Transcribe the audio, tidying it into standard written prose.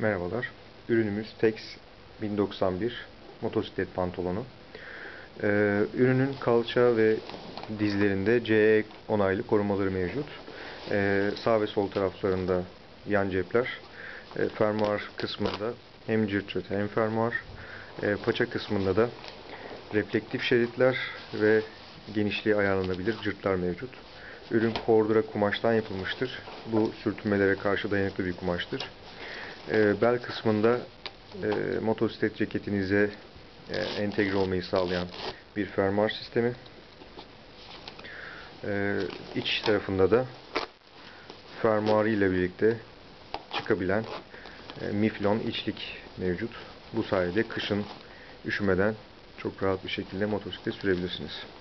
Merhabalar. Ürünümüz TEX 1091 motosiklet pantolonu. Ürünün kalça ve dizlerinde CE onaylı korumaları mevcut. Sağ ve sol taraflarında yan cepler. Fermuar kısmında hem cırtçıt hem fermuar. Paça kısmında da reflektif şeritler ve genişliği ayarlanabilir cırtlar mevcut. Ürün kordura kumaştan yapılmıştır. Bu sürtünmelere karşı dayanıklı bir kumaştır. Bel kısmında motosiklet ceketinize entegre olmayı sağlayan bir fermuar sistemi. İç tarafında da fermuarı ile birlikte çıkabilen miflon içlik mevcut. Bu sayede kışın üşümeden çok rahat bir şekilde motosiklet sürebilirsiniz.